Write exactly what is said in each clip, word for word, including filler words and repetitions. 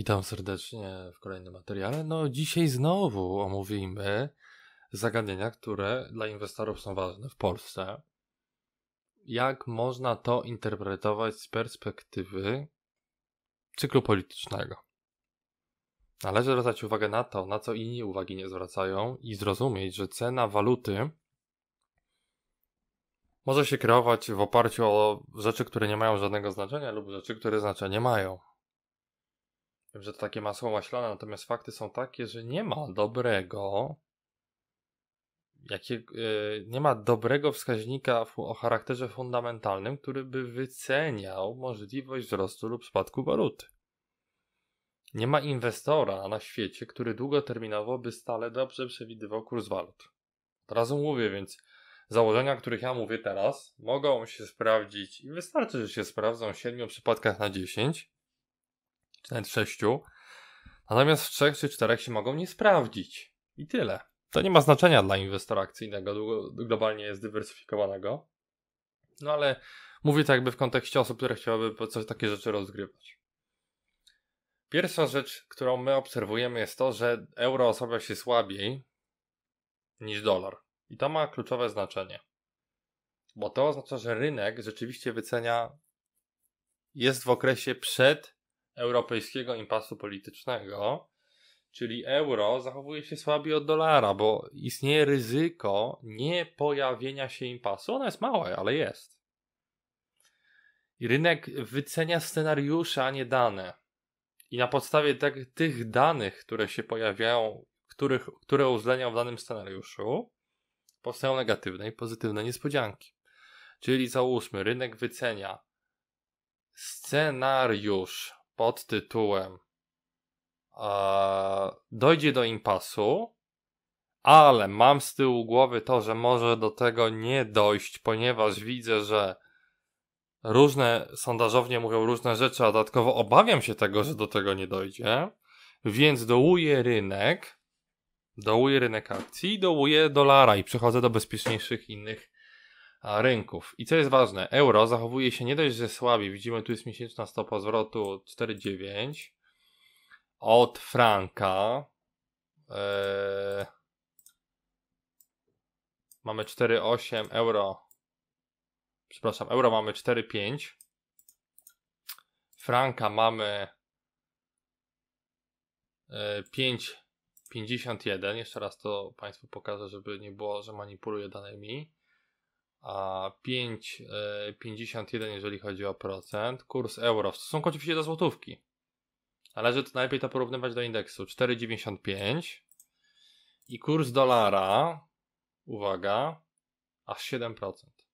Witam serdecznie w kolejnym materiale. No dzisiaj znowu omówimy zagadnienia, które dla inwestorów są ważne w Polsce. Jak można to interpretować z perspektywy cyklu politycznego? Należy zwracać uwagę na to, na co inni uwagi nie zwracają i zrozumieć, że cena waluty może się kreować w oparciu o rzeczy, które nie mają żadnego znaczenia lub rzeczy, które znaczenie mają. Wiem, że to takie masło maślane, natomiast fakty są takie, że nie ma dobrego jakiego, nie ma dobrego wskaźnika o charakterze fundamentalnym, który by wyceniał możliwość wzrostu lub spadku waluty. Nie ma inwestora na świecie, który długoterminowo by stale dobrze przewidywał kurs walut. Od razu mówię, więc założenia, o których ja mówię teraz, mogą się sprawdzić i wystarczy, że się sprawdzą w siedmiu przypadkach na dziesięć, czy nawet w sześciu. Natomiast w trzech czy czterech się mogą nie sprawdzić. I tyle. To nie ma znaczenia dla inwestora akcyjnego, globalnie zdywersyfikowanego. No ale mówię to jakby w kontekście osób, które chciałyby coś takie rzeczy rozgrywać. Pierwsza rzecz, którą my obserwujemy, jest to, że euro osłabia się słabiej niż dolar. I to ma kluczowe znaczenie. Bo to oznacza, że rynek rzeczywiście wycenia, jest w okresie przed europejskiego impasu politycznego, czyli euro zachowuje się słabiej od dolara, bo istnieje ryzyko niepojawienia się impasu. Ono jest małe, ale jest. I rynek wycenia scenariusze, a nie dane. I na podstawie te, tych danych, które się pojawiają, których, które uwzględniają w danym scenariuszu, powstają negatywne i pozytywne niespodzianki. Czyli załóżmy, rynek wycenia scenariusz pod tytułem e, dojdzie do impasu, ale mam z tyłu głowy to, że może do tego nie dojść, ponieważ widzę, że różne sondażownie mówią różne rzeczy, a dodatkowo obawiam się tego, że do tego nie dojdzie, więc dołuję rynek, dołuję rynek akcji, dołuję dolara i przechodzę do bezpieczniejszych innych rynków. I co jest ważne, euro zachowuje się nie dość, że słabiej. Widzimy, tu jest miesięczna stopa zwrotu cztery dziewięć od franka. Yy, mamy cztery osiem euro. Przepraszam, euro mamy cztery pięć. Franka mamy yy, pięć pięćdziesiąt jeden. Jeszcze raz to Państwu pokażę, żeby nie było, że manipuluję danymi. A pięć pięćdziesiąt jeden, jeżeli chodzi o procent. Kurs euro w stosunku oczywiście do złotówki. Należy to najlepiej to porównywać do indeksu. cztery dziewięćdziesiąt pięć. I kurs dolara, uwaga, aż siedem procent.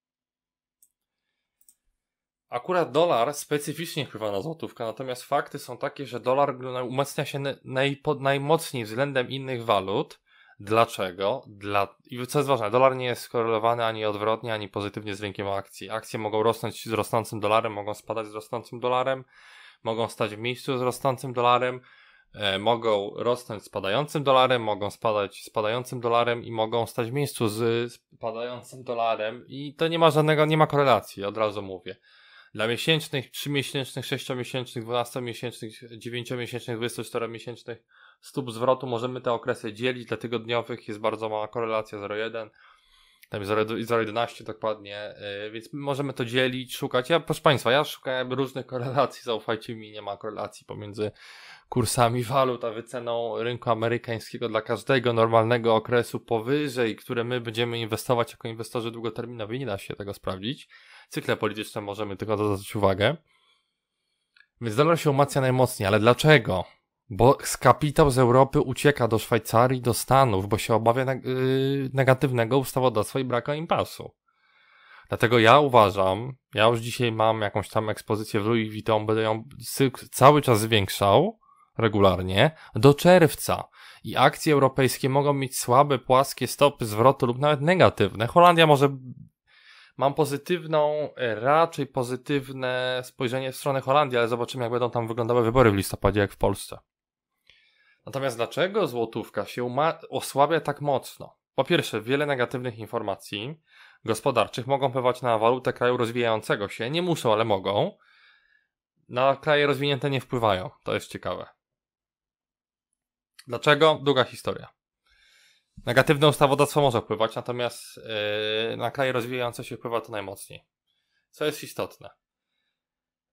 Akurat dolar specyficznie wpływa na złotówkę, natomiast fakty są takie, że dolar umacnia się najpo, najmocniej względem innych walut. Dlaczego? Dla... I co jest ważne, dolar nie jest skorelowany ani odwrotnie, ani pozytywnie z rynkiem akcji. Akcje mogą rosnąć z rosnącym dolarem, mogą spadać z rosnącym dolarem, mogą stać w miejscu z rosnącym dolarem, e, mogą rosnąć z padającym dolarem, mogą spadać z padającym dolarem i mogą stać w miejscu z spadającym dolarem. I to nie ma żadnego, nie ma korelacji, od razu mówię. Dla miesięcznych, trzymiesięcznych, sześciomiesięcznych, dwunastomiesięcznych, dziewięciomiesięcznych, dwudziestoczteromiesięcznych stóp zwrotu możemy te okresy dzielić. Dla tygodniowych jest bardzo mała korelacja zero przecinek jeden, tam jest zero przecinek jedenaście dokładnie, yy, więc możemy to dzielić, szukać. Ja, proszę Państwa, ja szukałem różnych korelacji, zaufajcie mi, nie ma korelacji pomiędzy kursami walut a wyceną rynku amerykańskiego dla każdego normalnego okresu powyżej, które my będziemy inwestować jako inwestorzy długoterminowi. Nie da się tego sprawdzić. Cykle polityczne możemy tylko zwrócić uwagę. Więc dolar się umacnia najmocniej, ale dlaczego? Bo kapitał z Europy ucieka do Szwajcarii, do Stanów, bo się obawia negatywnego ustawodawstwa i braku impasu. Dlatego ja uważam, ja już dzisiaj mam jakąś tam ekspozycję w Louis Vuitton, będę ją cały czas zwiększał regularnie do czerwca i akcje europejskie mogą mieć słabe, płaskie stopy zwrotu lub nawet negatywne. Holandia może... Mam pozytywną, raczej pozytywne spojrzenie w stronę Holandii, ale zobaczymy, jak będą tam wyglądały wybory w listopadzie, jak w Polsce. Natomiast dlaczego złotówka się uma- osłabia tak mocno? Po pierwsze, wiele negatywnych informacji gospodarczych mogą wpływać na walutę kraju rozwijającego się. Nie muszą, ale mogą. Na kraje rozwinięte nie wpływają. To jest ciekawe. Dlaczego? Długa historia. Negatywne ustawodawstwo może wpływać, natomiast yy, na kraje rozwijające się wpływa to najmocniej. Co jest istotne?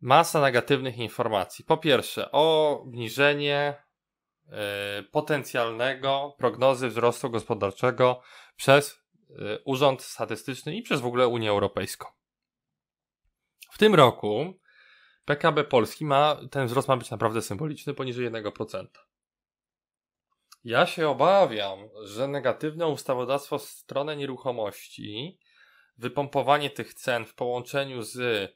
Masa negatywnych informacji. Po pierwsze, obniżenie yy, potencjalnego prognozy wzrostu gospodarczego przez yy, Urząd Statystyczny i przez w ogóle Unię Europejską. W tym roku P K B Polski ma, ten wzrost ma być naprawdę symboliczny, poniżej jeden procent. Ja się obawiam, że negatywne ustawodawstwo w stronę nieruchomości, wypompowanie tych cen w połączeniu z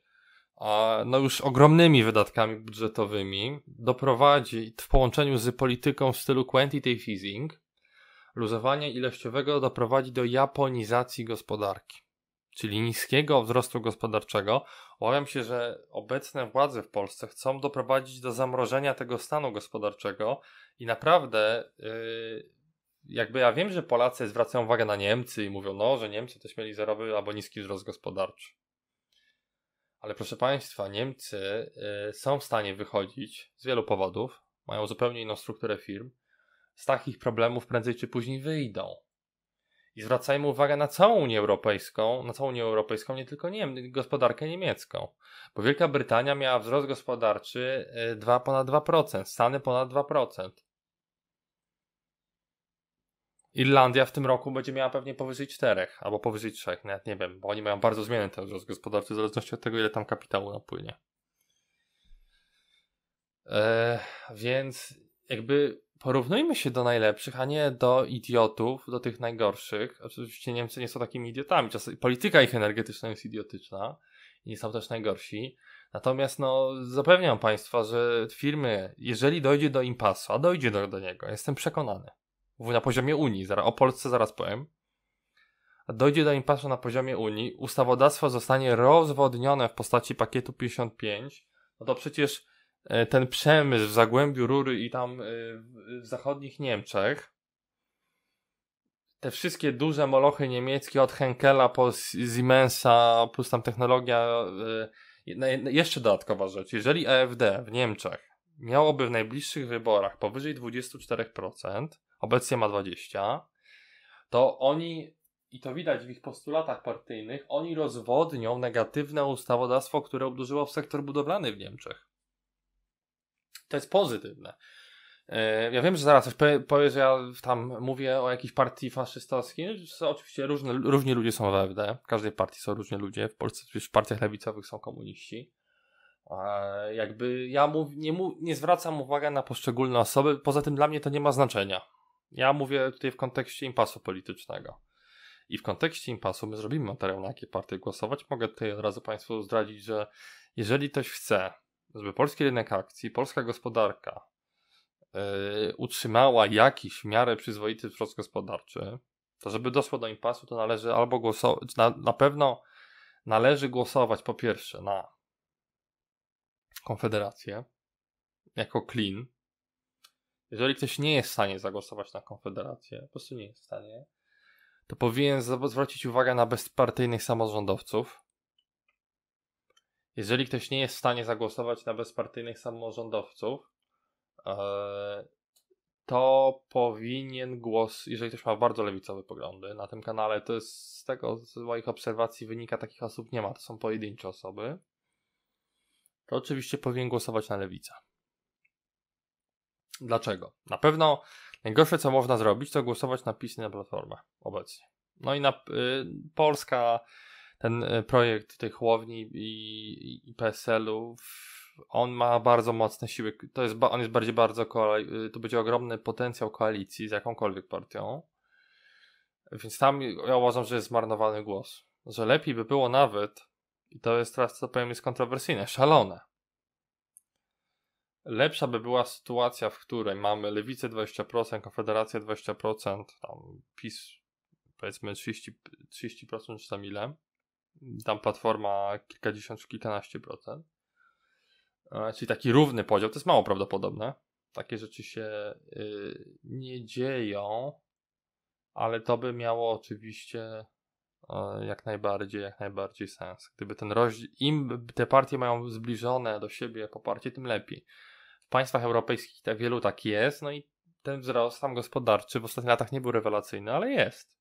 no już ogromnymi wydatkami budżetowymi doprowadzi w połączeniu z polityką w stylu quantitative easing, luzowania ilościowego doprowadzi do japonizacji gospodarki, czyli niskiego wzrostu gospodarczego. Obawiam się, że obecne władze w Polsce chcą doprowadzić do zamrożenia tego stanu gospodarczego i naprawdę yy, jakby ja wiem, że Polacy zwracają uwagę na Niemcy i mówią, no, że Niemcy też mieli zerowy albo niski wzrost gospodarczy. Ale proszę Państwa, Niemcy yy, są w stanie wychodzić z wielu powodów, mają zupełnie inną strukturę firm, z takich problemów prędzej czy później wyjdą. I zwracajmy uwagę na całą Unię Europejską, na całą Unię Europejską, nie tylko Niem- gospodarkę niemiecką. Bo Wielka Brytania miała wzrost gospodarczy dwa, ponad dwa procent, Stany ponad dwa procent. Irlandia w tym roku będzie miała pewnie powyżej czterech albo powyżej trzech, nawet nie wiem, bo oni mają bardzo zmienny ten wzrost gospodarczy w zależności od tego, ile tam kapitału napłynie. Eee, więc jakby porównujmy się do najlepszych, a nie do idiotów, do tych najgorszych. Oczywiście Niemcy nie są takimi idiotami. Czasami polityka ich energetyczna jest idiotyczna i nie są też najgorsi. Natomiast no, zapewniam Państwa, że firmy, jeżeli dojdzie do impasu, a dojdzie do, do niego, jestem przekonany, na poziomie Unii, zaraz, o Polsce zaraz powiem, dojdzie do impasu na poziomie Unii, ustawodawstwo zostanie rozwodnione w postaci pakietu pięćdziesiąt pięć, no to przecież ten przemysł w Zagłębiu Rury i tam w zachodnich Niemczech, te wszystkie duże molochy niemieckie od Henkela po Siemensa, plus tam technologia, jeszcze dodatkowa rzecz, jeżeli A F D w Niemczech miałoby w najbliższych wyborach powyżej dwadzieścia cztery procent, obecnie ma dwadzieścia procent, to oni, i to widać w ich postulatach partyjnych, oni rozwodnią negatywne ustawodawstwo, które uderzyło w sektor budowlany w Niemczech. To jest pozytywne. Ja wiem, że zaraz coś powie, że ja tam mówię o jakiejś partii faszystowskiej. Oczywiście różne, różni ludzie są w A F D. W każdej partii są różni ludzie. W Polsce w partiach lewicowych są komuniści. Jakby ja mów, nie, nie zwracam uwagi na poszczególne osoby. Poza tym dla mnie to nie ma znaczenia. Ja mówię tutaj w kontekście impasu politycznego. I w kontekście impasu my zrobimy materiał, na jakie partie głosować. Mogę tutaj od razu Państwu zdradzić, że jeżeli ktoś chce, żeby polski rynek akcji, polska gospodarka yy, utrzymała jakiś w miarę przyzwoity wzrost gospodarczy, to żeby doszło do impasu, to należy albo głosować, na, na pewno należy głosować po pierwsze na Konfederację jako klin. Jeżeli ktoś nie jest w stanie zagłosować na Konfederację, po prostu nie jest w stanie, to powinien zwrócić uwagę na bezpartyjnych samorządowców. Jeżeli ktoś nie jest w stanie zagłosować na bezpartyjnych samorządowców, to powinien głos, jeżeli ktoś ma bardzo lewicowe poglądy na tym kanale, to jest z tego, z moich obserwacji wynika, takich osób nie ma, to są pojedyncze osoby, to oczywiście powinien głosować na lewicę. Dlaczego? Na pewno najgorsze, co można zrobić, to głosować na PiS i na Platformę obecnie. No i na y, Polska... Ten projekt tej chłowni i, i P S L u, on ma bardzo mocne siły. To jest, on jest bardziej bardzo, to będzie ogromny potencjał koalicji z jakąkolwiek partią. Więc tam ja uważam, że jest zmarnowany głos. Że lepiej by było nawet, i to jest teraz, co powiem, jest kontrowersyjne, szalone. Lepsza by była sytuacja, w której mamy lewicę dwadzieścia procent, Konfederację dwadzieścia procent, tam PiS powiedzmy trzydzieści procent czy tam ile. Tam Platforma kilkadziesiąt czy kilkanaście procent. Czyli taki równy podział, to jest mało prawdopodobne. Takie rzeczy się y, nie dzieją, ale to by miało oczywiście y, jak najbardziej, jak najbardziej sens. Gdyby ten rozdział, im te partie mają zbliżone do siebie poparcie, tym lepiej. W państwach europejskich tak wielu tak jest, no i ten wzrost tam gospodarczy w ostatnich latach nie był rewelacyjny, ale jest.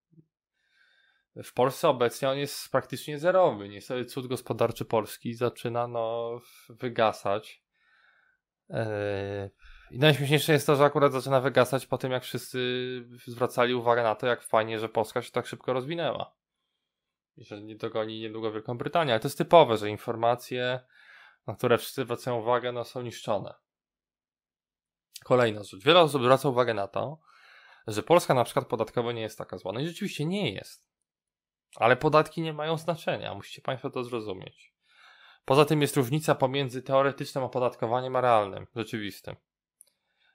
W Polsce obecnie on jest praktycznie zerowy. Niestety cud gospodarczy Polski zaczyna no, wygasać. Yy... I najśmieszniejsze jest to, że akurat zaczyna wygasać po tym, jak wszyscy zwracali uwagę na to, jak fajnie, że Polska się tak szybko rozwinęła. I że nie dogoni niedługo Wielką Brytanię. Ale to jest typowe, że informacje, na które wszyscy zwracają uwagę, no, są niszczone. Kolejna rzecz. Wiele osób zwraca uwagę na to, że Polska na przykład podatkowo nie jest taka zła. No i rzeczywiście nie jest. Ale podatki nie mają znaczenia. Musicie Państwo to zrozumieć. Poza tym jest różnica pomiędzy teoretycznym opodatkowaniem a realnym, rzeczywistym.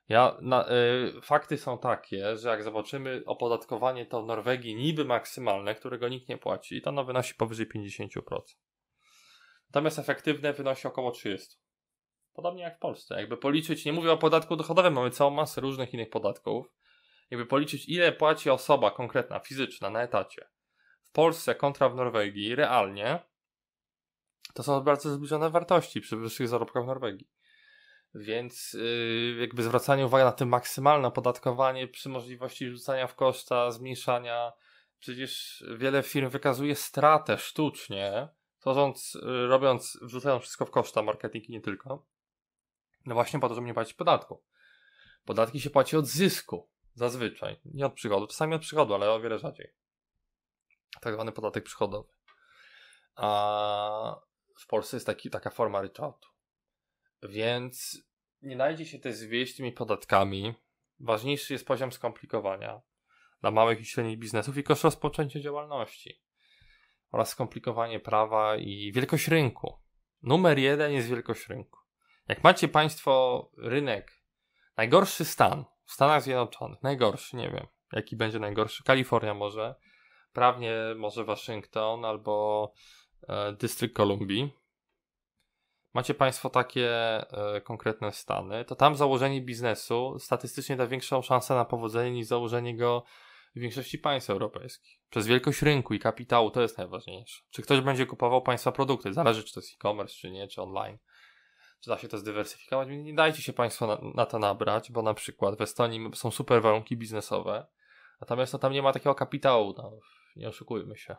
Ja, na, y, fakty są takie, że jak zobaczymy opodatkowanie to w Norwegii niby maksymalne, którego nikt nie płaci, i to ono wynosi powyżej pięćdziesiąt procent. Natomiast efektywne wynosi około trzydzieści procent. Podobnie jak w Polsce. Jakby policzyć, nie mówię o podatku dochodowym, mamy całą masę różnych innych podatków. Jakby policzyć, ile płaci osoba konkretna, fizyczna, na etacie w Polsce kontra w Norwegii, realnie, to są bardzo zbliżone wartości przy wyższych zarobkach w Norwegii. Więc yy, jakby zwracanie uwagi na to maksymalne opodatkowanie przy możliwości rzucania w koszta, zmniejszania. Przecież wiele firm wykazuje stratę sztucznie, tworząc, yy, robiąc, wrzucając wszystko w koszta, marketing i nie tylko. No właśnie po to, żeby nie płacić podatku. Podatki się płaci od zysku, zazwyczaj. Nie od przychodu, czasami od przychodu, ale o wiele rzadziej. Tak zwany podatek przychodowy. A w Polsce jest taki, taka forma ryczałtu. Więc nie najdzie się też zwieść tymi podatkami. Ważniejszy jest poziom skomplikowania dla małych i średnich biznesów i koszt rozpoczęcia działalności oraz skomplikowanie prawa i wielkość rynku. Numer jeden jest wielkość rynku. Jak macie Państwo rynek, najgorszy stan w Stanach Zjednoczonych, najgorszy, nie wiem jaki będzie najgorszy, Kalifornia może, prawnie może Waszyngton albo e, Dystrykt Kolumbii. Macie Państwo takie y, konkretne stany, to tam założenie biznesu statystycznie da większą szansę na powodzenie niż założenie go w większości państw europejskich. Przez wielkość rynku i kapitału to jest najważniejsze. Czy ktoś będzie kupował Państwa produkty, zależy czy to jest e-commerce, czy nie, czy online. Czy da się to zdywersyfikować? Nie dajcie się Państwo na, na to nabrać, bo na przykład w Estonii są super warunki biznesowe, natomiast no, tam nie ma takiego kapitału, no, nie oszukujmy się.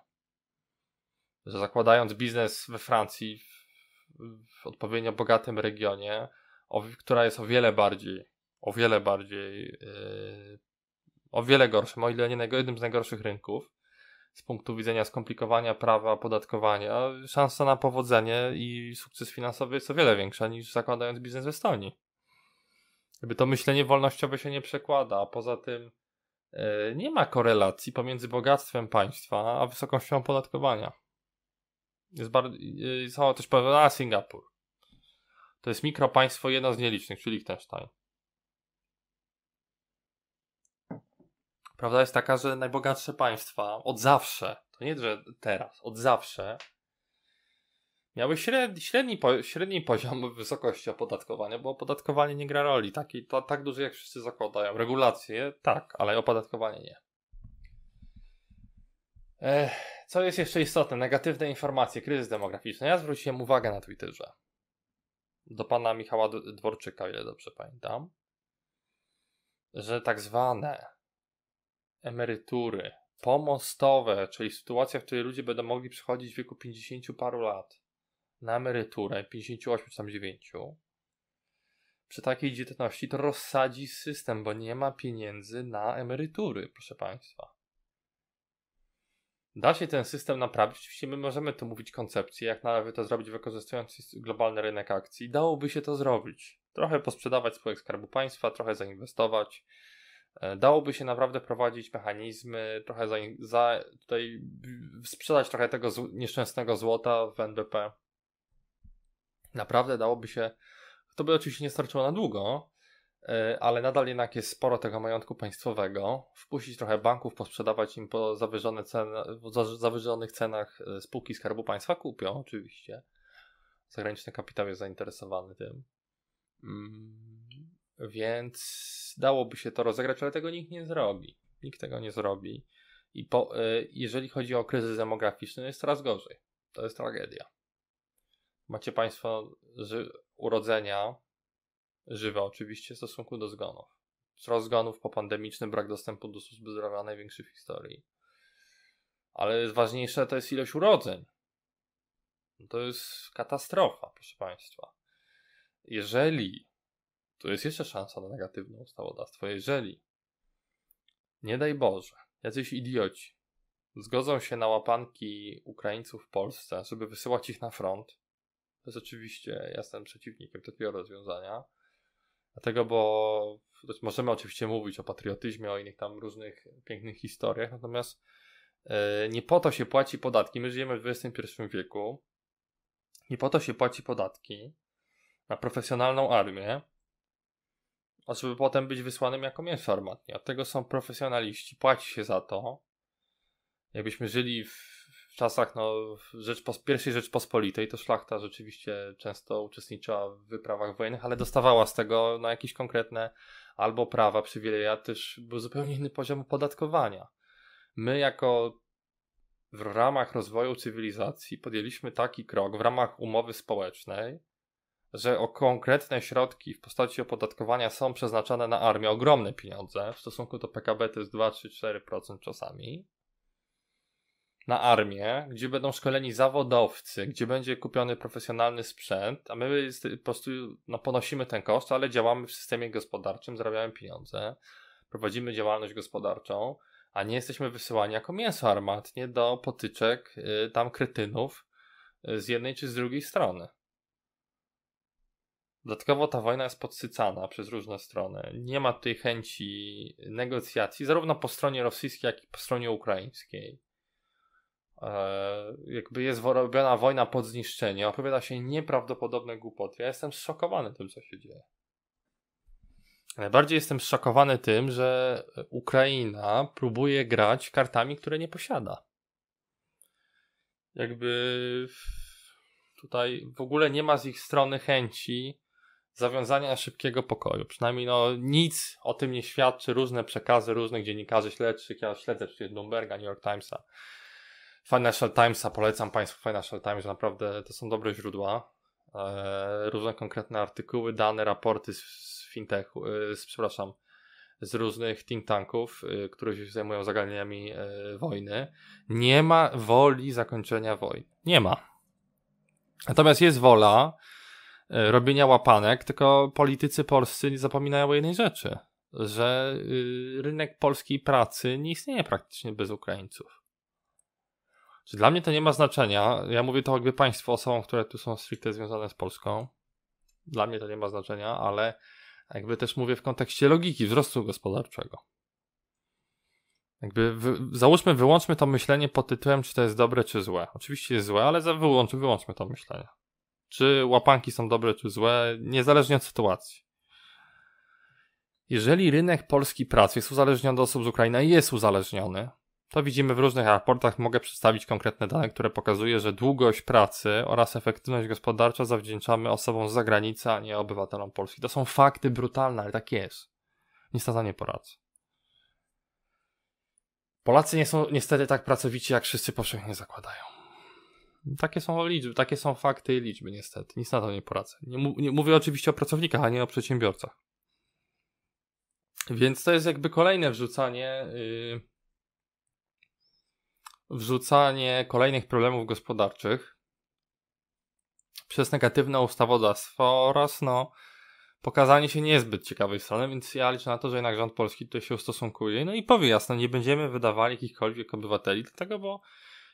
Że zakładając biznes we Francji, w odpowiednio bogatym regionie, o, która jest o wiele bardziej, o wiele bardziej, yy, o wiele gorszym, o ile nie najgorszym, jednym z najgorszych rynków z punktu widzenia skomplikowania prawa, opodatkowania, szansa na powodzenie i sukces finansowy jest o wiele większa niż zakładając biznes w Estonii. Jakby to myślenie wolnościowe się nie przekłada, a poza tym yy, nie ma korelacji pomiędzy bogactwem państwa a wysokością opodatkowania. Jest bardzo, są też pewne, a Singapur. To jest mikropaństwo, jedno z nielicznych, czyli Liechtenstein. Prawda jest taka, że najbogatsze państwa od zawsze, to nie, że teraz, od zawsze miały średni, średni, średni poziom wysokości opodatkowania, bo opodatkowanie nie gra roli. Taki, to, tak duży jak wszyscy zakładają. Regulacje tak, ale opodatkowanie nie. Co jest jeszcze istotne? Negatywne informacje, kryzys demograficzny. Ja zwróciłem uwagę na Twitterze do pana Michała Dworczyka, o ile dobrze pamiętam, że tak zwane emerytury pomostowe, czyli sytuacja, w której ludzie będą mogli przychodzić w wieku pięćdziesięciu paru lat na emeryturę, pięćdziesiąt osiem czy tam dziewięć, przy takiej dzietności to rozsadzi system, bo nie ma pieniędzy na emerytury, proszę państwa. Da się ten system naprawić. Oczywiście my możemy tu mówić koncepcję, jak należy to zrobić wykorzystując globalny rynek akcji. Dałoby się to zrobić. Trochę posprzedawać spółek Skarbu Państwa, trochę zainwestować. Dałoby się naprawdę prowadzić mechanizmy, trochę za, za, tutaj sprzedać trochę tego zł, nieszczęsnego złota w N B P. Naprawdę dałoby się, to by oczywiście nie starczyło na długo, ale nadal jednak jest sporo tego majątku państwowego. Wpuścić trochę banków, posprzedawać im po zawyżone ceny, zawyżonych cenach spółki Skarbu Państwa kupią, oczywiście. Zagraniczny kapitał jest zainteresowany tym. Mm. Więc dałoby się to rozegrać, ale tego nikt nie zrobi. Nikt tego nie zrobi. I po, jeżeli chodzi o kryzys demograficzny, jest coraz gorzej. To jest tragedia. Macie Państwo ży- urodzenia żywe oczywiście w stosunku do zgonów. rozgonów popandemiczny, brak dostępu do służby zdrowia, największy w historii. Ale ważniejsze to jest ilość urodzeń. To jest katastrofa, proszę Państwa. Jeżeli, tu jest jeszcze szansa na negatywne ustawodawstwo, jeżeli, nie daj Boże, jacyś idioci zgodzą się na łapanki Ukraińców w Polsce, żeby wysyłać ich na front, to jest oczywiście, ja jestem przeciwnikiem takiego rozwiązania, dlatego, bo możemy oczywiście mówić o patriotyzmie, o innych tam różnych pięknych historiach, natomiast yy, nie po to się płaci podatki, my żyjemy w dwudziestym pierwszym wieku, nie po to się płaci podatki na profesjonalną armię, a żeby potem być wysłanym jako mięso armatnie. Od tego są profesjonaliści, płaci się za to. Jakbyśmy żyli w, w czasach no, Rzeczpos- pierwszej Rzeczpospolitej, to szlachta rzeczywiście często uczestniczyła w wyprawach wojennych, ale dostawała z tego no, jakieś konkretne albo prawa, przywileje, też był zupełnie inny poziom opodatkowania. My jako w ramach rozwoju cywilizacji podjęliśmy taki krok w ramach umowy społecznej, że o konkretne środki w postaci opodatkowania są przeznaczane na armię ogromne pieniądze, w stosunku do P K B to jest dwa, trzy, cztery procent czasami, na armię, gdzie będą szkoleni zawodowcy, gdzie będzie kupiony profesjonalny sprzęt, a my po prostu no, ponosimy ten koszt, ale działamy w systemie gospodarczym, zarabiamy pieniądze, prowadzimy działalność gospodarczą, a nie jesteśmy wysyłani jako mięso armatnie do potyczek y, tam kretynów y, z jednej czy z drugiej strony. Dodatkowo ta wojna jest podsycana przez różne strony. Nie ma tutaj chęci negocjacji, zarówno po stronie rosyjskiej, jak i po stronie ukraińskiej. Eee, jakby jest robiona wojna pod zniszczenie, opowiada się nieprawdopodobne głupoty. Ja jestem zszokowany tym, co się dzieje. Najbardziej jestem zszokowany tym, że Ukraina próbuje grać kartami, które nie posiada. Jakby tutaj w ogóle nie ma z ich strony chęci zawiązania szybkiego pokoju. Przynajmniej no, nic o tym nie świadczy. Różne przekazy różnych dziennikarzy śledczych. Ja śledzę przecież Bloomberga, New York Timesa, Financial Timesa. Polecam Państwu Financial Times. Naprawdę to są dobre źródła. Eee, różne konkretne artykuły, dane, raporty z, z fintechu, z, przepraszam, z różnych think tanków, y, które się zajmują zagadnieniami y, wojny. Nie ma woli zakończenia wojny. Nie ma. Natomiast jest wola y, robienia łapanek, tylko politycy polscy nie zapominają o jednej rzeczy, że y, rynek polskiej pracy nie istnieje praktycznie bez Ukraińców. Czy dla mnie to nie ma znaczenia, ja mówię to jakby państwu, osobom, które tu są stricte związane z Polską, dla mnie to nie ma znaczenia, ale jakby też mówię w kontekście logiki wzrostu gospodarczego. Jakby wy, załóżmy, wyłączmy to myślenie pod tytułem, czy to jest dobre, czy złe. Oczywiście jest złe, ale za, wyłącz, wyłączmy to myślenie. Czy łapanki są dobre, czy złe, niezależnie od sytuacji. Jeżeli rynek polski pracy jest uzależniony od osób z Ukrainy i jest uzależniony, to widzimy w różnych raportach, mogę przedstawić konkretne dane, które pokazuje, że długość pracy oraz efektywność gospodarcza zawdzięczamy osobom z zagranicy, a nie obywatelom Polski. To są fakty brutalne, ale tak jest. Niestety nie poradzę. Polacy nie są niestety tak pracowici, jak wszyscy powszechnie zakładają. Takie są liczby, takie są fakty i liczby niestety. Nic na to nie poradzę. Nie, m- nie mówię oczywiście o pracownikach, a nie o przedsiębiorcach. Więc to jest jakby kolejne wrzucanie... Yy... wrzucanie kolejnych problemów gospodarczych przez negatywne ustawodawstwo oraz no, pokazanie się niezbyt ciekawej strony, więc ja liczę na to, że jednak rząd polski tutaj się ustosunkuje no i powie jasno, nie będziemy wydawali jakichkolwiek obywateli, dlatego bo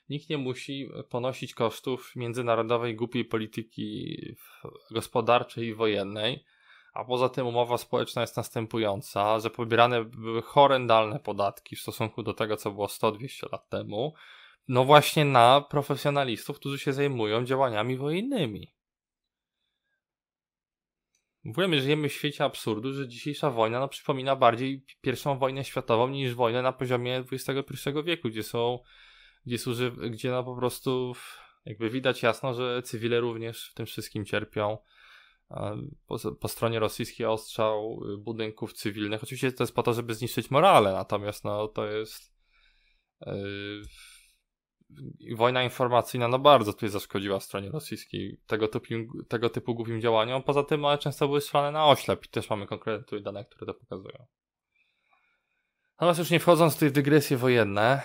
nikt nie musi ponosić kosztów międzynarodowej głupiej polityki gospodarczej i wojennej, a poza tym umowa społeczna jest następująca, że pobierane były horrendalne podatki w stosunku do tego, co było sto dwieście lat temu, no właśnie na profesjonalistów, którzy się zajmują działaniami wojennymi. Mówimy, żyjemy w świecie absurdu, że dzisiejsza wojna no, przypomina bardziej pierwszą wojnę światową niż wojnę na poziomie dwudziestego pierwszego wieku, gdzie są, gdzie, służy, gdzie no po prostu jakby widać jasno, że cywile również w tym wszystkim cierpią. Po, po stronie rosyjskiej ostrzał budynków cywilnych. Oczywiście to jest po to, żeby zniszczyć morale, natomiast no to jest yy, wojna informacyjna, no bardzo tutaj zaszkodziła stronie rosyjskiej tego typu, tego typu głupim działaniom. Poza tym one często były strzelane na oślep i też mamy konkretne tutaj dane, które to pokazują. Natomiast już nie wchodząc w te dygresje wojenne,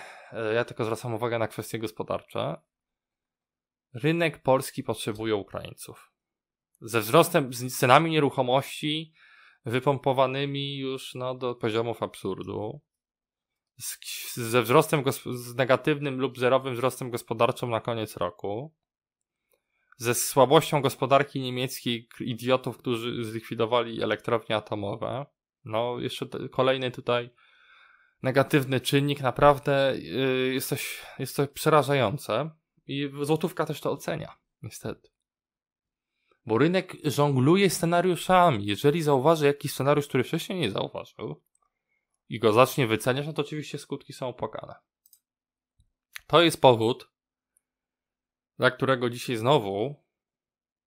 ja tylko zwracam uwagę na kwestie gospodarcze. Rynek polski potrzebuje Ukraińców. Ze wzrostem, z cenami nieruchomości wypompowanymi już no, do poziomów absurdu. Z, ze wzrostem, z negatywnym lub zerowym wzrostem gospodarczym na koniec roku. Ze słabością gospodarki niemieckiej, idiotów, którzy zlikwidowali elektrownie atomowe. No, jeszcze te, kolejny tutaj negatywny czynnik. Naprawdę yy, jest, coś, jest coś przerażające. I złotówka też to ocenia, niestety. Bo rynek żongluje scenariuszami. Jeżeli zauważy jakiś scenariusz, który wcześniej nie zauważył i go zacznie wyceniać, no to oczywiście skutki są opłakane. To jest powód, dla którego dzisiaj znowu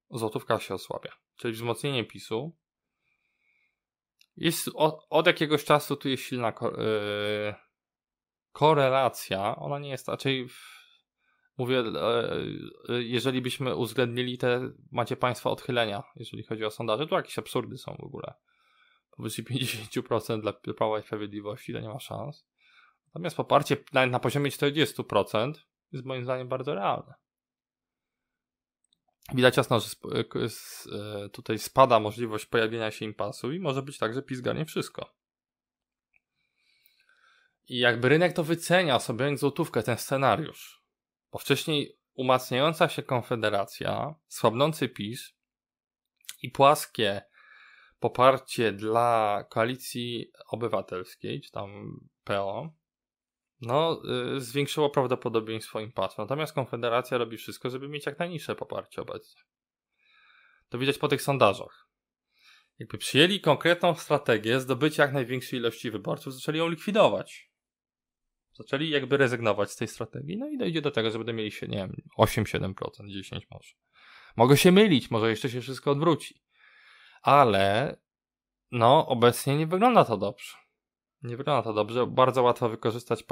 złotówka się osłabia. Czyli wzmocnienie PiSu. Jest od, od jakiegoś czasu tu jest silna ko- yy, korelacja. Ona nie jest raczej... Mówię, jeżeli byśmy uwzględnili te, macie Państwa odchylenia, jeżeli chodzi o sondaże, to jakieś absurdy są w ogóle. Powyżej pięćdziesiąt procent dla Prawa i Sprawiedliwości, to nie ma szans. Natomiast poparcie na, na poziomie czterdzieści procent jest moim zdaniem bardzo realne. Widać jasno, że sp- s- tutaj spada możliwość pojawienia się impasu i może być tak, że PiS garnie wszystko. I jakby rynek to wycenia, osłabiając złotówkę, ten scenariusz. Bo wcześniej umacniająca się Konfederacja, słabnący PiS i płaskie poparcie dla Koalicji Obywatelskiej, czy tam P O, no yy, zwiększyło prawdopodobieństwo impasu. Natomiast Konfederacja robi wszystko, żeby mieć jak najniższe poparcie obecnie. To widać po tych sondażach. Jakby przyjęli konkretną strategię zdobycia jak największej ilości wyborców, zaczęli ją likwidować. Zaczęli jakby rezygnować z tej strategii, no i dojdzie do tego, że będą mieli się, nie wiem, osiem siedem procent, dziesięć procent może. Mogę się mylić, może jeszcze się wszystko odwróci. Ale no obecnie nie wygląda to dobrze. Nie wygląda to dobrze. Bardzo łatwo wykorzystać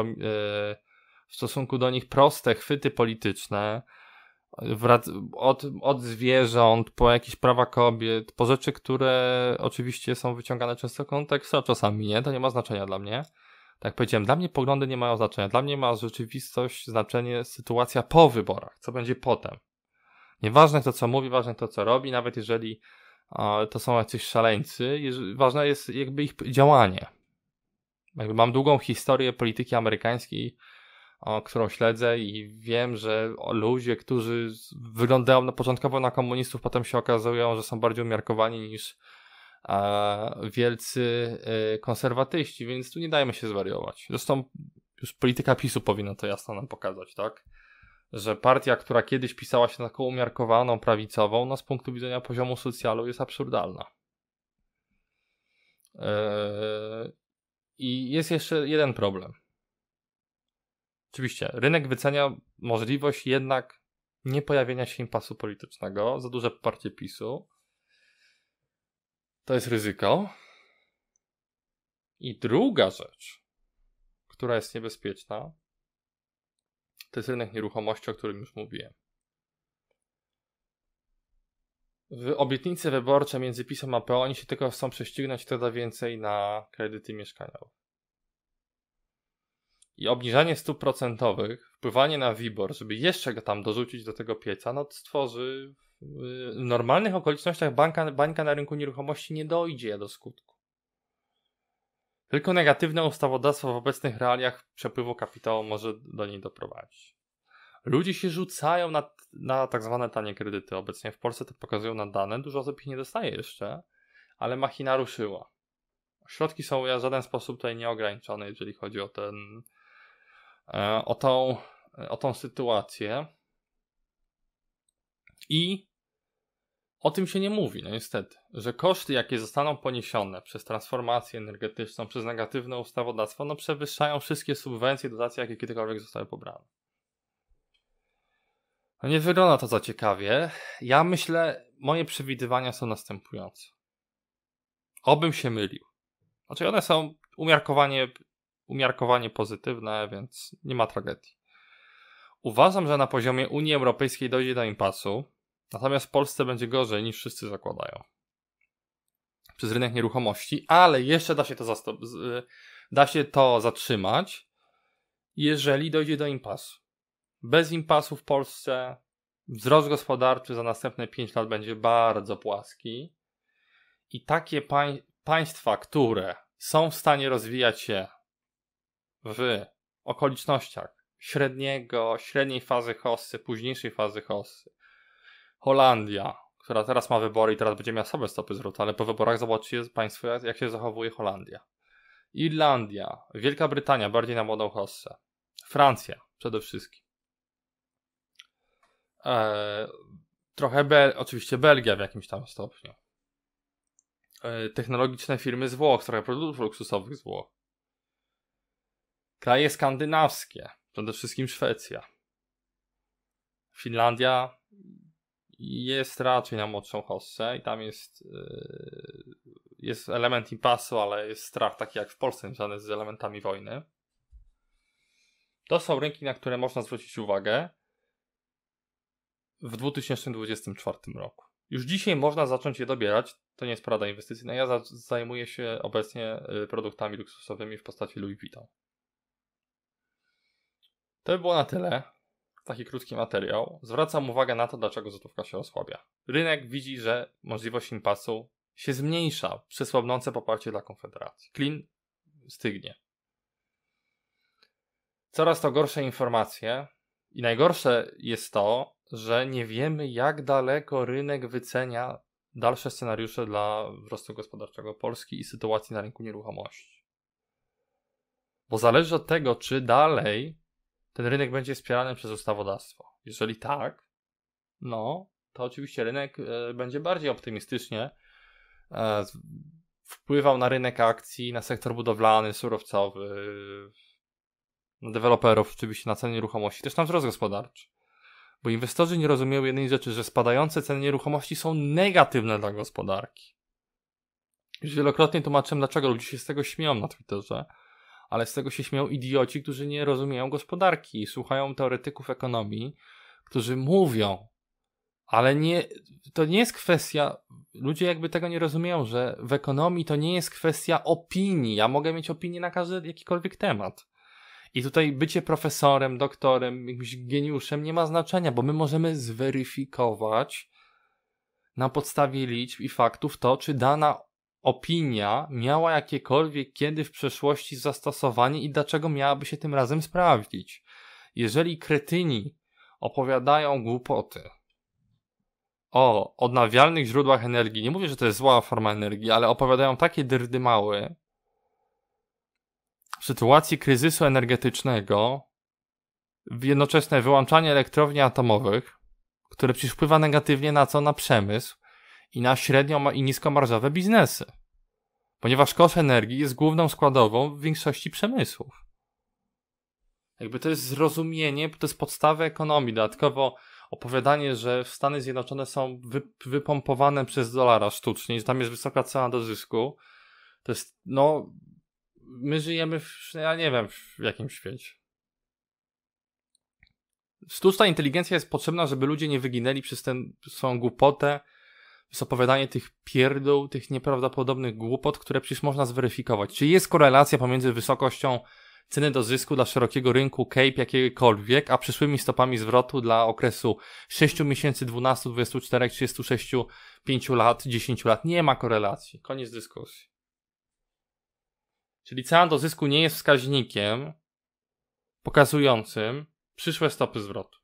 w stosunku do nich proste chwyty polityczne od, od zwierząt, po jakieś prawa kobiet, po rzeczy, które oczywiście są wyciągane często kontekstu, a czasami nie, to nie ma znaczenia dla mnie. Tak jak powiedziałem, dla mnie poglądy nie mają znaczenia. Dla mnie ma rzeczywistość, znaczenie sytuacja po wyborach, co będzie potem. Nieważne to, co mówi, ważne to, co robi, nawet jeżeli e, to są jacyś szaleńcy, jeżeli, ważne jest jakby ich działanie. Jakby mam długą historię polityki amerykańskiej, o, którą śledzę i wiem, że ludzie, którzy wyglądają na, początkowo na komunistów, potem się okazują, że są bardziej umiarkowani niż a wielcy konserwatyści, więc tu nie dajmy się zwariować. Zresztą już polityka PiSu powinna to jasno nam pokazać, tak? Że partia, która kiedyś pisała się na taką umiarkowaną, prawicową, no z punktu widzenia poziomu socjalu jest absurdalna. Yy... I jest jeszcze jeden problem. Oczywiście, rynek wycenia możliwość jednak nie pojawienia się impasu politycznego, za duże poparcie PiSu. To jest ryzyko. I druga rzecz, która jest niebezpieczna, to jest rynek nieruchomości, o którym już mówiłem. W obietnicy wyborcze między PiS-em a P O oni się tylko chcą prześcignąć trochę więcej na kredyty mieszkaniowe. I obniżanie stóp procentowych, wpływanie na WIBOR, żeby jeszcze go tam dorzucić do tego pieca, no stworzy... W normalnych okolicznościach banka, bańka na rynku nieruchomości nie dojdzie do skutku. Tylko negatywne ustawodawstwo w obecnych realiach przepływu kapitału może do niej doprowadzić. Ludzie się rzucają na, na tak zwane tanie kredyty. Obecnie w Polsce to pokazują na dane. Dużo osób ich nie dostaje jeszcze, ale machina ruszyła. Środki są w żaden sposób tutaj nieograniczone, jeżeli chodzi o ten, o tą, o tą sytuację. I o tym się nie mówi, no niestety, że koszty, jakie zostaną poniesione przez transformację energetyczną, przez negatywne ustawodawstwo, no przewyższają wszystkie subwencje, dotacje, jakie kiedykolwiek zostały pobrane. No nie wygląda to za ciekawie. Ja myślę, moje przewidywania są następujące. Obym się mylił. Znaczy one są umiarkowanie, umiarkowanie pozytywne, więc nie ma tragedii. Uważam, że na poziomie Unii Europejskiej dojdzie do impasu, natomiast w Polsce będzie gorzej niż wszyscy zakładają. Przez rynek nieruchomości, ale jeszcze da się to zasto- Da się to zatrzymać, jeżeli dojdzie do impasu. Bez impasu w Polsce wzrost gospodarczy za następne pięć lat będzie bardzo płaski i takie pań- państwa, które są w stanie rozwijać się w okolicznościach średniego, średniej fazy hossy, późniejszej fazy hossy. Holandia, która teraz ma wybory i teraz będzie miała sobie stopy zwrotu, ale po wyborach zobaczycie państwo, jak się zachowuje Holandia. Irlandia, Wielka Brytania, bardziej na młodą hossę. Francja przede wszystkim. Eee, trochę, Bel- oczywiście Belgia w jakimś tam stopniu. Eee, technologiczne firmy z Włoch, trochę produktów luksusowych z Włoch. Kraje skandynawskie, przede wszystkim Szwecja. Finlandia jest raczej na młodszą hossę i tam jest, yy, jest element impasu, ale jest strach taki jak w Polsce związany z elementami wojny. To są rynki, na które można zwrócić uwagę w dwa tysiące dwudziestym czwartym roku. Już dzisiaj można zacząć je dobierać, to nie jest porada inwestycyjna. Ja za- zajmuję się obecnie produktami luksusowymi w postaci Louis Vuitton. To by było na tyle. Taki krótki materiał. Zwracam uwagę na to, dlaczego złotówka się osłabia. Rynek widzi, że możliwość impasu się zmniejsza przez słabnące poparcie dla Konfederacji. Klin stygnie. Coraz to gorsze informacje i najgorsze jest to, że nie wiemy, jak daleko rynek wycenia dalsze scenariusze dla wzrostu gospodarczego Polski i sytuacji na rynku nieruchomości. Bo zależy od tego, czy dalej ten rynek będzie wspierany przez ustawodawstwo. Jeżeli tak, no to oczywiście rynek y, będzie bardziej optymistycznie y, wpływał na rynek akcji, na sektor budowlany, surowcowy, na deweloperów, oczywiście na ceny nieruchomości, też na wzrost gospodarczy. Bo inwestorzy nie rozumieją jednej rzeczy, że spadające ceny nieruchomości są negatywne dla gospodarki. Już wielokrotnie tłumaczyłem, dlaczego ludzie się z tego śmieją na Twitterze. Ale z tego się śmieją idioci, którzy nie rozumieją gospodarki i słuchają teoretyków ekonomii, którzy mówią, ale nie, to nie jest kwestia, ludzie jakby tego nie rozumieją, że w ekonomii to nie jest kwestia opinii. Ja mogę mieć opinię na każdy jakikolwiek temat. I tutaj bycie profesorem, doktorem, jakimś geniuszem nie ma znaczenia, bo my możemy zweryfikować na podstawie liczb i faktów to, czy dana opinia miała jakiekolwiek kiedy w przeszłości zastosowanie i dlaczego miałaby się tym razem sprawdzić. Jeżeli kretyni opowiadają głupoty o odnawialnych źródłach energii, nie mówię, że to jest zła forma energii, ale opowiadają takie dyrdymały w sytuacji kryzysu energetycznego, jednoczesne wyłączanie elektrowni atomowych, które przecież wpływa negatywnie na co? Na przemysł i na średnio i niskomarżowe biznesy. Ponieważ koszt energii jest główną składową w większości przemysłów. Jakby to jest zrozumienie, to jest podstawa ekonomii. Dodatkowo opowiadanie, że Stany Zjednoczone są wypompowane przez dolara sztucznie, że tam jest wysoka cena do zysku, to jest, no, my żyjemy w, ja nie wiem, w jakim świecie. Sztuczna inteligencja jest potrzebna, żeby ludzie nie wyginęli przez tę swoją głupotę, jest opowiadanie tych pierdół, tych nieprawdopodobnych głupot, które przecież można zweryfikować. Czy jest korelacja pomiędzy wysokością ceny do zysku dla szerokiego rynku Cape jakiegokolwiek, a przyszłymi stopami zwrotu dla okresu sześciu miesięcy, dwunastu, dwudziestu czterech, trzydziestu sześciu, pięciu lat, dziesięciu lat? Nie ma korelacji. Koniec dyskusji. Czyli cena do zysku nie jest wskaźnikiem pokazującym przyszłe stopy zwrotu.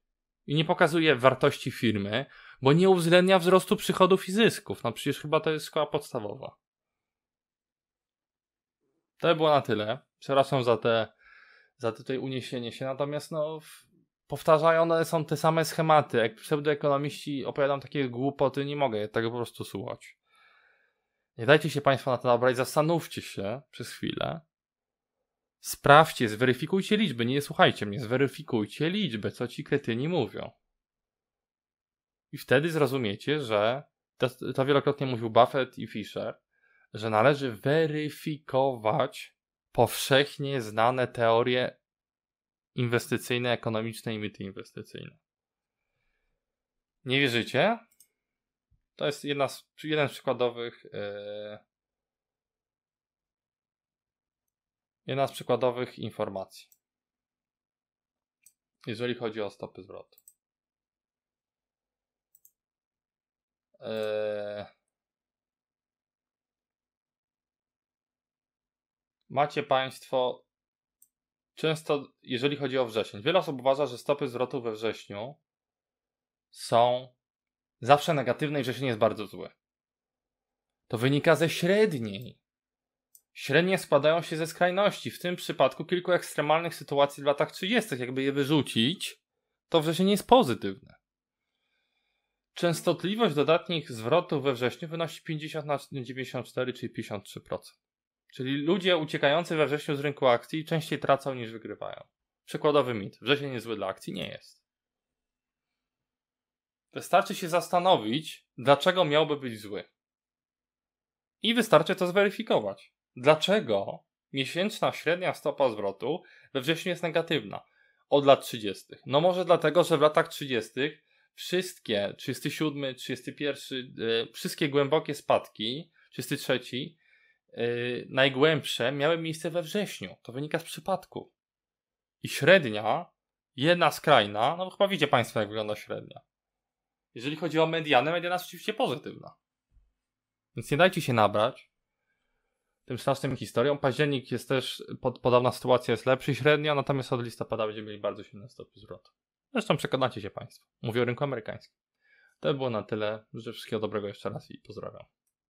I nie pokazuje wartości firmy, bo nie uwzględnia wzrostu przychodów i zysków. No przecież chyba to jest szkoła podstawowa. To by było na tyle. Przepraszam za te, za tutaj uniesienie się. Natomiast no, powtarzane są te same schematy. Jak pseudoekonomiści opowiadam takie głupoty, nie mogę tego po prostu słuchać. Nie dajcie się Państwo na to nabrać. Zastanówcie się przez chwilę. Sprawdźcie, zweryfikujcie liczby. Nie słuchajcie mnie. Zweryfikujcie liczby, co ci kretyni mówią. I wtedy zrozumiecie, że to, to wielokrotnie mówił Buffett i Fisher, że należy weryfikować powszechnie znane teorie inwestycyjne, ekonomiczne i mity inwestycyjne. Nie wierzycie? To jest jedna z, jeden z przykładowych yy, Jedna z przykładowych informacji, jeżeli chodzi o stopy zwrotu. Eee... Macie Państwo często, jeżeli chodzi o wrzesień, wiele osób uważa, że stopy zwrotu we wrześniu są zawsze negatywne i wrzesień jest bardzo zły. To wynika ze średniej. Średnie składają się ze skrajności. W tym przypadku kilku ekstremalnych sytuacji w latach trzydziestych. Jakby je wyrzucić, to wrzesień jest pozytywny. Częstotliwość dodatnich zwrotów we wrześniu wynosi pięćdziesiąt na dziewięćdziesiąt cztery, czyli pięćdziesiąt trzy procent. Czyli ludzie uciekający we wrześniu z rynku akcji częściej tracą niż wygrywają. Przykładowy mit. Wrzesień jest zły dla akcji? Nie jest. Wystarczy się zastanowić, dlaczego miałby być zły. I wystarczy to zweryfikować. Dlaczego miesięczna średnia stopa zwrotu we wrześniu jest negatywna od lat trzydziestych? No może dlatego, że w latach trzydziestych wszystkie trzydziesty siódmy, trzydziesty pierwszy, yy, wszystkie głębokie spadki, trzydziesty trzeci, yy, najgłębsze miały miejsce we wrześniu. To wynika z przypadku. I średnia, jedna skrajna, no chyba widzicie Państwo, jak wygląda średnia. Jeżeli chodzi o medianę, mediana jest oczywiście pozytywna. Więc nie dajcie się nabrać tym strasznym historią. Październik jest też, pod, podobna sytuacja jest lepsza średnia, natomiast od listopada będziemy mieli bardzo silne stopy zwrotu. Zresztą przekonacie się Państwo. Mówię o rynku amerykańskim. To by było na tyle. Życzę wszystkiego dobrego jeszcze raz i pozdrawiam.